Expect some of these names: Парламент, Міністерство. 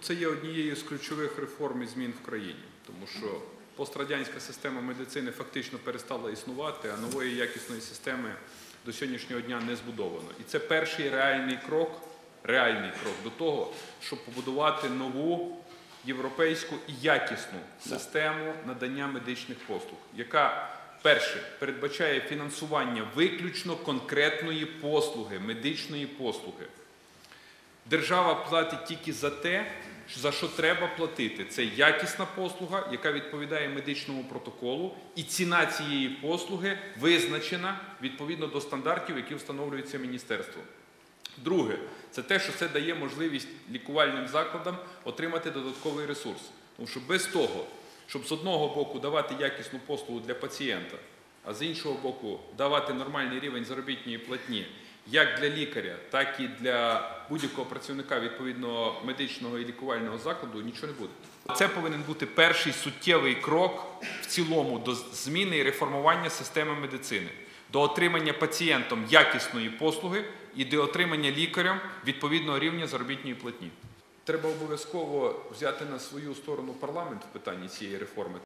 Це є однією з ключових реформ і змін в країні, тому що пострадянська система медицини фактично перестала існувати, а нової якісної системи до сьогоднішнього дня не збудовано. І це перший реальний крок до того, щоб побудувати нову європейську і якісну систему надання медичних послуг, яка, перше, передбачає фінансування виключно конкретної послуги, медичної послуги. Держава платить тільки за те, за що треба платити. Це якісна послуга, яка відповідає медичному протоколу, і ціна цієї послуги визначена відповідно до стандартів, які встановлюються Міністерством. Друге, це те, що це дає можливість лікувальним закладам отримати додатковий ресурс. Тому що без того, щоб з одного боку давати якісну послугу для пацієнта, а з іншого боку давати нормальний рівень заробітної платні, як для лікаря, так і для будь-якого працівника відповідного медичного і лікувального закладу, нічого не буде. Це повинен бути перший суттєвий крок в цілому до зміни і реформування системи медицини, до отримання пацієнтом якісної послуги і до отримання лікарям відповідного рівня заробітної платні. Треба обов'язково взяти на свою сторону парламент в питанні цієї реформи.